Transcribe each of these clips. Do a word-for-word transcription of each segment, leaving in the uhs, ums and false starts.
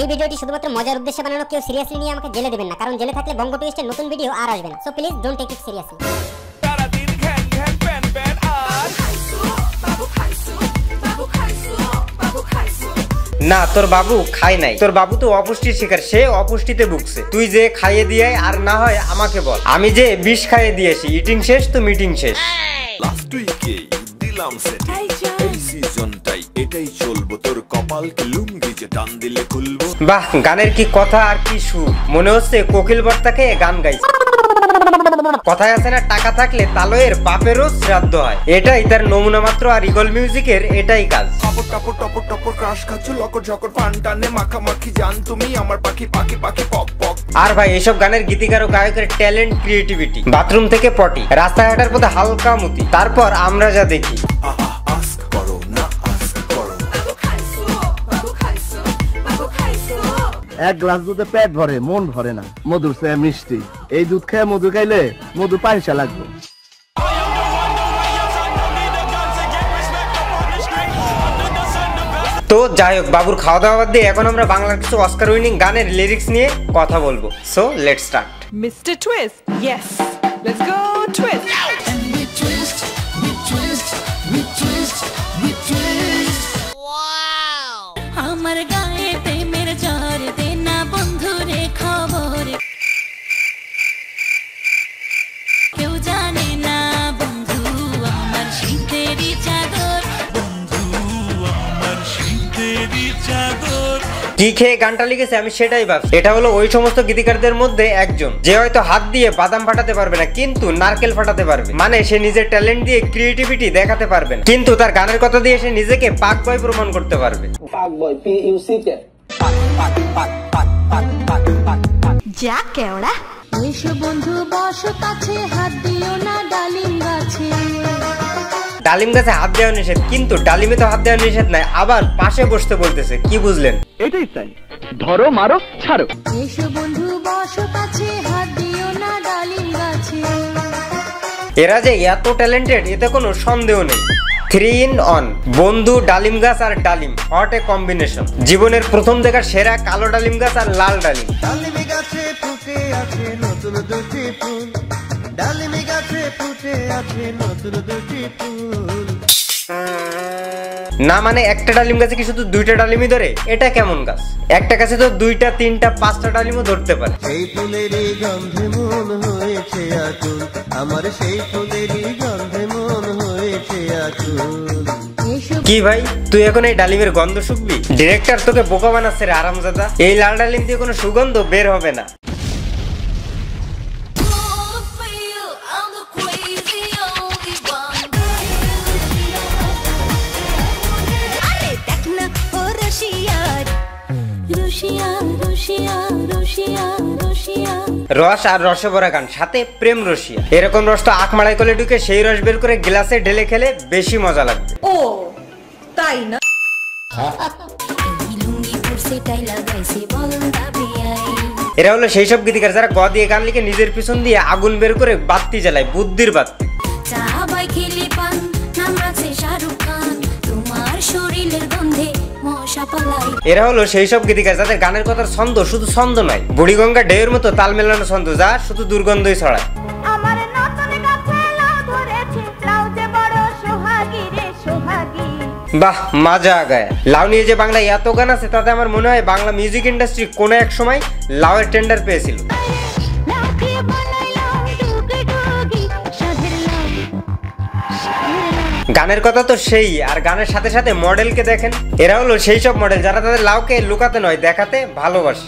এই ভিডিওটি শুধুমাত্র মজার উদ্দেশ্যে বানানো, কেউ সিরিয়াসলি নিয়ে আমাকে জেলে দিবেন না, কারণ জেলে থাকলে বঙ্গ টুইস্টের নতুন ভিডিও আর আসবে না। So please don't take it seriously. না, তোর বাবু খায় নাই, তোর বাবু তো অপুষ্টির শিকার, সে অপুষ্টিতে ভুগছে। তুই যে খাইয়ে দিয়ে আর না হয় আমাকে বল, আমি যে বিষ খাইয়ে দিয়েছি। ইটিং শেষ তো মিটিং শেষ। লাস্ট উইকে দিলাম সেট, এই সিজনটাই এটাই চলবো, তোর কপাল কি লুঙ্গি যে টান দিলে খুলবো। বাহ, গানের কি কথা আর কি সুর, মনে হচ্ছে কোকিল বর্তাকে গান গাইছে। কথায় আছে না, টাকা থাকলে তালয়ের বাপেরও শ্রাদ্ধ হয়। এটাই তার নমুনা মাত্র, আর ইগল মিউজিকের এটাই কাজ। টপর টপর টপর টপর ক্রাশ খাচ্ছো, লকর ঝকর পান টানে মাখামাখি জান তুমি আমার পাখি পাখি পাখি পপ পপ। আর ভাই, এসব গানের গীতিকার ও গায়কের ট্যালেন্ট, ক্রিয়েটিভিটি, বাথরুম থেকে পটি, রাস্তায় হাঁটার পথে হালকা মুতি, তারপর আমরা যা দেখি। এক গ্লাস দুধে পেট ভরে মন ভরে না, মধুর চেয়ে মিষ্টি এই দুধ খেয়ে মধু খাইলে মধু পয়সা লাগবে। তো যাই হোক, বাবুর খাওয়া দাওয়া বাদ দিয়ে এখন আমরা বাংলার কিছু অস্কার উইনিং গানের লিরিক্স নিয়ে কথা বলবো। So let's start. Mister twist, yes let's go twist. Me twist me twist me twist me twist. Wow, আমার গায়েতে মেরে জ্বর দে না বন্ধু রে খবর, কেউ জানে না বন্ধু আমার শীতেরই চাদর, কি খেয়ে গানটা লিখেছে আমি সেটাই ভাবছি। এটা হলো ওই সমস্ত গীতিকারদের মধ্যে একজন যে হয়তো হাত দিয়ে বাদাম ফাটাতে পারবে না, কিন্তু নারকেল ফাটাতে পারবে। মানে সে নিজের ট্যালেন্ট দিয়ে ক্রিয়েটিভিটি দেখাতে পারবে না, কিন্তু তার গানের কথা দিয়ে সে নিজেকে পাক বয় প্রমাণ করতে পারবে। Puck boy, P U C K, puck puck puck puck puck puck পাক। যা কেওড়া এসো বন্ধু বস কাছে, হাত দিও না ডালিম গাছে। ডালিম গাছে হাত দেওয়া নিষেধ, কিন্তু ডালিমে তো হাত দেওয়া নিষেধ নাই, আবার পাশে বসতে বলতেছে। কি বুঝলেন? এটাই তাই, ধরো মারো ছাড়ো। এসো বন্ধু বসো কাছে, হাত দিও না ডালিম গাছে। এরা যে এত ট্যালেন্টেড এতে কোনো সন্দেহ নেই। থ্রি ইন অন, বন্ধু, ডালিম গাছ আর ডালিম, হট এ কম্বিনেশন। জীবনের প্রথম দেখার সেরা কালো ডালিম গাছ আর লাল ডালিম। ডালিমে গাছে ফুটে আছে নতুন দুটি ফুল, ডালিমে গাছে ফুটে আছে নতুন দুটি ফুল। না মানে একটা ডালিম গাছে কি শুধু দুইটা ডালিমই ধরে? এটা কেমন গাছ? একটা গাছে তো দুইটা তিনটা পাঁচটা ডালিমও ধরতে পারে। সেই ফুলেরই গন্ধে মন হয়েছে আকুল, আমার সেই ফুলেরই গন্ধে মন হয়েছে আকুল। কি ভাই, তুই এখন এই ডালিমের গন্ধ শুকবি? ডিরেক্টর তোকে বোকা বানাচ্ছে রে আরামজাদা, এই লাল ডালিম দিয়ে কোনো সুগন্ধ বের হবে না। রস আর রসে ভরা গান, সাথে প্রেম রসিয়া। এরকম রস তো আখ মাড়াই করে ঢুকে সেই রস বের করে গ্লাসে ঢেলে খেলে বেশি মজা লাগবে। ও তাই না, এরা হলো সেই সব গীতিকার যারা গ দিয়ে গান লিখে নিজের পিছন দিয়ে আগুন বের করে বাতি জ্বালায়, বুদ্ধির বাতি। এরা হলো সেই সব গীতিকার যাদের গানের কথার ছন্দ শুধু ছন্দ নয়, বুড়িগঙ্গা ঢেউয়ের মতো তাল মেলানো ছন্দ, যা শুধু দুর্গন্ধই ছড়ায়। বাহ, মজা গায়। লাউ নিয়ে যে বাংলায় এত গান আছে, তাতে আমার মনে হয় বাংলা মিউজিক ইন্ডাস্ট্রি কোনো এক সময় লাউয়ের টেন্ডার পেয়েছিল। গানের কথা তো সেই, আর গানের সাথে সাথে মডেলকে দেখেন। এরা হলো সেই সব মডেল যারা তাদের লাউকে লুকাতে নয়, দেখাতে ভালোবাসে।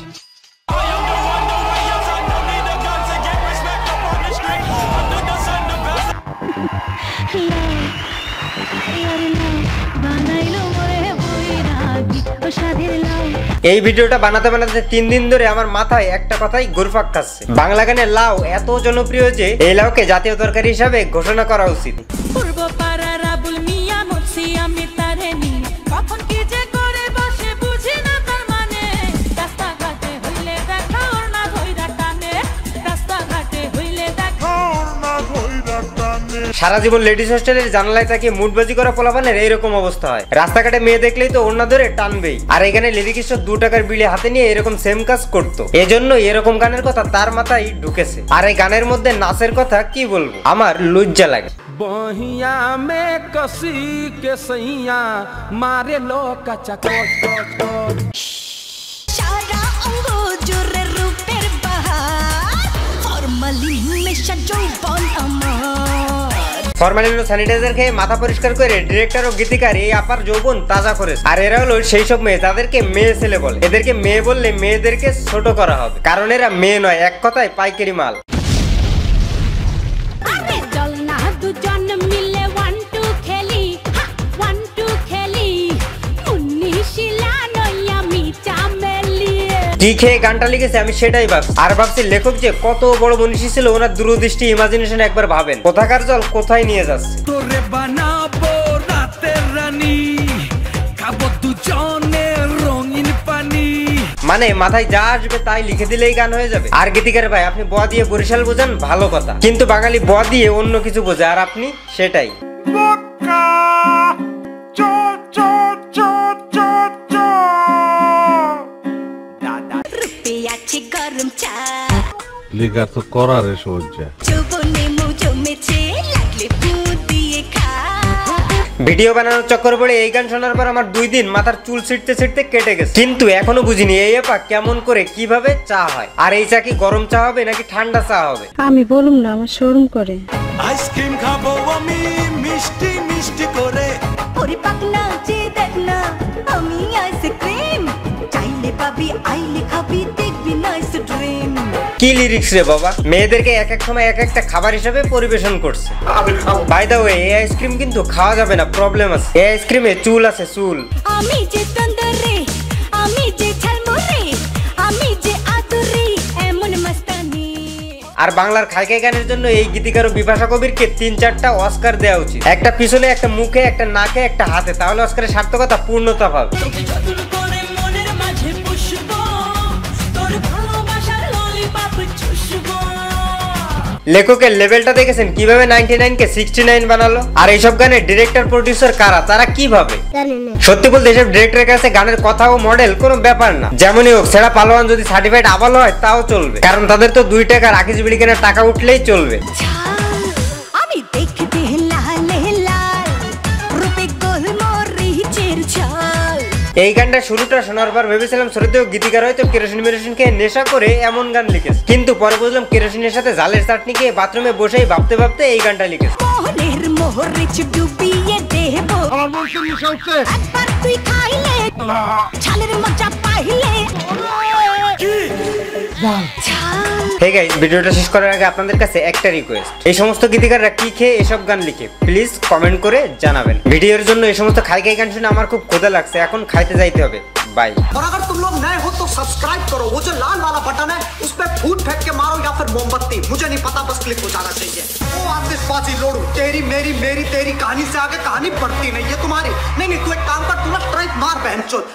এই ভিডিওটা বানাতে বানাতে তিন দিন ধরে আমার মাথায় একটা কথাই ঘুরপাক খাচ্ছে, বাংলা গানে লাউ এত জনপ্রিয় যে এই লাউকে জাতীয় তরকারি হিসাবে ঘোষণা করা উচিত। सारा जीवन लेडिज हॉस्टेलेर जानलाय ताकिये मुठबाजी करा पोलापानेर एरकम अवस्था हय। रास्ताघाटे मेये देखलेई तो ओन्ना धरे टानबेई आर एखाने लिरिकिस्टो दो टाकार बिले हाते निये एरकम सेम काज करतो। एजोन्नो एरकम गानेर कथा तार माथाय ढुकेछे आर एई गानेर मध्ये नाचेर कथा कि बोलबो आमार लज्जा लागे। बहिया में कसी के सैया मारे लो काचा कोच फॉर्मेलिन सैनिटाइजर खेये माथा परिष्कार करे डायरेक्टर और गीतिकार ये आपार जौबन ताजा करेछे। आर एरा हलो सेई सब मेये तादेरके मेये छेले बोले। एदेरके मेये बोलले मेयेदेरके छोटो करा होबे कारण एरा मेये नय, एक कथाय पाइकारी माल। की खे गाना लिखे आमी सेटाई भाबी आर भाबछी लेखक जे कत बड़ मनीषी छिलो ओनार दूरदृष्टि इमाजिनेशन एकबार भाबेन कोथाकार जल कोथाय निये जाच्छे। तोरे बानाबो रातेर रानी खाबो दुजने रंगीन पानी माने माथाय जा आसबे ताई लिखे दिलेई गान हये जाबे। आर गीतिकार भाई आपनी ब दिये बरिशाल बोझान भालो कथा किन्तु बांगाली ब दिये अन्य किछु बोझे आर आपनी सेटाई। লিগা তো করারে সোজা চুবনে মুজো মেছে লাগলে ফুঁ দিয়ে খা। ভিডিও বানানোর চক্কর পড়ে এই গান শোনার পর আমার দুই দিন মাথার চুল ছিটতে ছিটতে কেটে গেছে, কিন্তু এখনো বুঝিনি এই আপা কেমন করে কিভাবে চা হয়। আর এই চা কি গরম চা হবে নাকি ঠান্ডা চা হবে আমি বলুম না, আমার শরম করে। আইসক্রিম খাবো আমি মিষ্টি মিষ্টি করে পরিপাক না যে দেখ না আমি আইসক্রিম চাইলে পাবি আইলে খাবি দেখবি নাইস ড্রিম। কি লিরিক্স রে বাবা, মেয়েদেরকে এক এক সময় এক একটা খাবার হিসেবে পরিবেশন করছে। আমি খাবো বাই দা ওয়ে এই আইসক্রিম কিন্তু খাওয়া যাবে না, প্রবলেম আছে। এই আইসক্রিমে চুল আছে চুল। আমি যে তন্দুরি আমি যে ঝালমুড়ি আমি যে আতুরি এমন মস্তানি। আর বাংলার খাইকে গানের জন্য এই গীতিকার ও বিভাষা কবিরকে তিন চারটা অস্কার দেওয়া উচিত, একটা পিছনে একটা মুখে একটা নাকে একটা হাতে, তাহলে অস্কারের সার্থকতা পূর্ণতা পাবে। লেখকের লেভেলটা দেখেছেন কিভাবে নিরানব্বই কে উনআশি বানালো। আর এইসব গানের ডিরেক্টর প্রোডিউসার কারা তারা কিভাবে সত্যি বলতে এইসব ডিরেক্টরের কাছে গানের কথা ও মডেল কোনো ব্যাপার না। যেমনই হোক সেরা পালোয়ান যদি সার্টিফাইড আবাল হয় তাও চলবে, কারণ তাদের তো দুই টাকা রাখিস বিড়ি কেনার টাকা উঠলেই চলবে। আমি দেখতে লাল লাল রূপে গোল মরিচের ঝাল। এই গানটা শুরুটা শোনার পর ভেবেছিলাম শ্রদ্ধেয় গীতিকার হয়তো কেরোসিন মেরোসিন খেয়ে নেশা করে এমন গান লিখেছে, কিন্তু পরে বুঝলাম কেরোসিনের সাথে জালের চাটনি খেয়ে বাথরুমে বসেই ভাবতে ভাবতে এই গানটা লিখেছে। Hey guys, ভিডিওটা শেষ করার আগে আপনাদের কাছে একটা রিকোয়েস্ট, এই সমস্ত গীতিকাররা কি খেয়ে এসব গান লিখে প্লিজ কমেন্ট করে জানাবেন। ভিডিওর জন্য এই সমস্ত খাই খাই গান শুনে আমার খুব ক্ষুধা লাগছে, এখন খাইতে যাইতে হবে, বাই। और अगर तुम लोग नए हो तो सब्सक्राइब करो, वो जो लाल वाला बटन है उस पे फूट फेंक के मारो या फिर मोमबत्ती मुझे नहीं पता, बस क्लिक हो जाना चाहिए। वो आतिशबाजी लोड़ू तेरी मेरी मेरी तेरी कहानी से आगे कहानी पड़ती नहीं है तुम्हारी। नहीं नहीं तू एक काम कर, तू ना ट्राई मार बहनचोद।